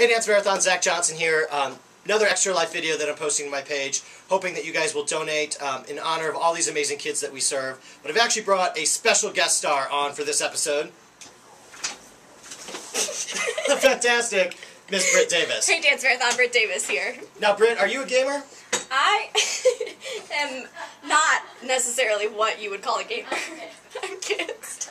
Hey, Dance Marathon, Zach Johnson here. Another Extra Life video that I'm posting to my page, hoping that you guys will donate in honor of all these amazing kids that we serve. But I've actually brought a special guest star on for this episode. The fantastic Miss Britt Davis. Hey, Dance Marathon, Britt Davis here. Now, Britt, are you a gamer? I am not necessarily what you would call a gamer. I'm kids.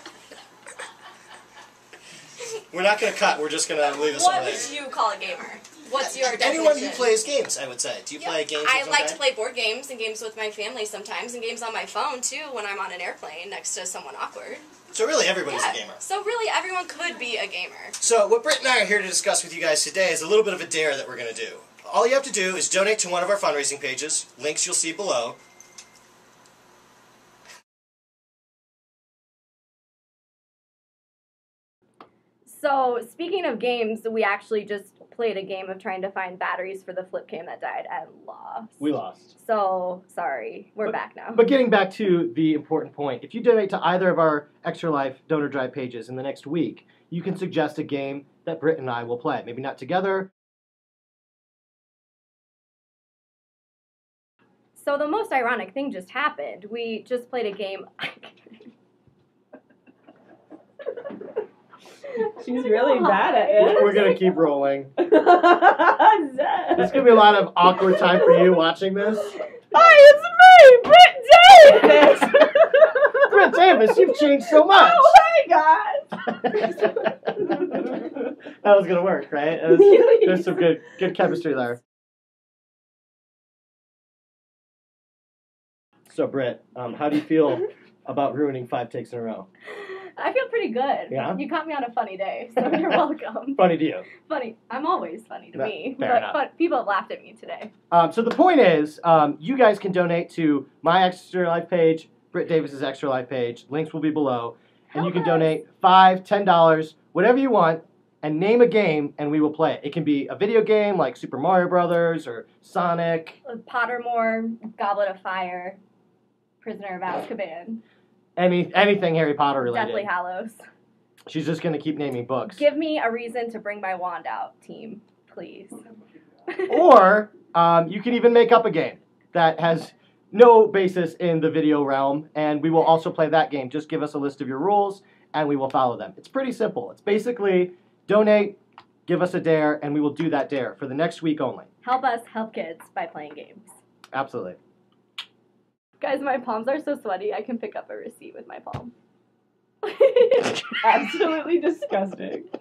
We're not going to cut, we're just going to leave this on. What would you call a gamer? What's your definition? Anyone who plays games, I would say. Do you play games? I like to play board games and games with my family sometimes, and games on my phone, too, when I'm on an airplane next to someone awkward. So really, everybody's a gamer. So really, everyone could be a gamer. So what Britt and I are here to discuss with you guys today is a little bit of a dare that we're going to do. All you have to do is donate to one of our fundraising pages, links you'll see below. So, speaking of games, we actually just played a game of trying to find batteries for the flip cam that died and lost. We lost. So, sorry. We're back now. But getting back to the important point, if you donate to either of our Extra Life Donor Drive pages in the next week, you can suggest a game that Britt and I will play. Maybe not together. So, the most ironic thing just happened. We just played a game... She's really bad at it. We're going to keep rolling. There's going to be a lot of awkward time for you watching this. Hi, it's me, Britt Davis! Britt Davis, you've changed so much. Oh my God! That was going to work, right? There's some good chemistry there. So, Britt, how do you feel about ruining 5 takes in a row? I feel pretty good. Yeah? You caught me on a funny day, so you're welcome. Funny to you. Funny. I'm always funny to me. But people have laughed at me today. So the point is, you guys can donate to my Extra Life page, Britt Davis's Extra Life page. Links will be below. And you can donate $5, $10, whatever you want, and name a game, and we will play it. It can be a video game like Super Mario Brothers or Sonic. Pottermore, Goblet of Fire, Prisoner of Azkaban. Anything Harry Potter related. Deathly Hallows. She's just going to keep naming books. Give me a reason to bring my wand out, team, please. Or you can even make up a game that has no basis in the video realm, and we will also play that game. Just give us a list of your rules, and we will follow them. It's pretty simple. It's basically donate, give us a dare, and we will do that dare for the next week only. Help us help kids by playing games. Absolutely. Guys, my palms are so sweaty, I can pick up a receipt with my palm. Absolutely disgusting.